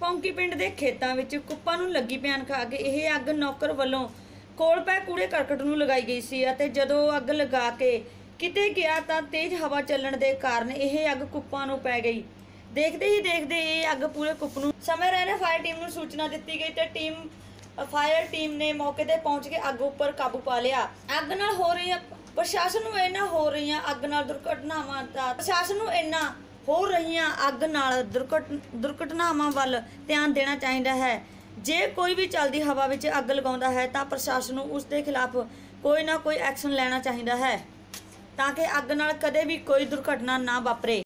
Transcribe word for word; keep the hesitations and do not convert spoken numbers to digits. पौंकी पिंड के खेतों में कुप्पा नूं लगी भयानक खा के यह अग नौकर वालों कोल पै कूड़े करकट में लगाई गई सी। जदों अग लगा के किते गया तो तेज़ हवा चलण के कारण यह अग कुप्पा नूं पै गई। देखते ही देखते ये अग पूरे कुप नूं समय रहने फायर टीम नूं सूचना दिती गई तो टीम फायर टीम ने मौके पर पहुँच के अग उपर काबू पा लिया। अग नाल हो रही प्रशासन नूं इन्हां हो रही अग नाल दुर्घटनावां दा प्रशासन नूं इन्हां हो रही अग नाल दुर्घट दुर्घटनावां वल ध्यान देना चाहीदा है। जे कोई भी चलती हवा विच अग लगाउंदा है तो प्रशासन नूं उस दे खिलाफ कोई ना कोई एक्शन लेना चाहीदा है ताकि अग नाल कदे भी कोई दुर्घटना ना वापरे।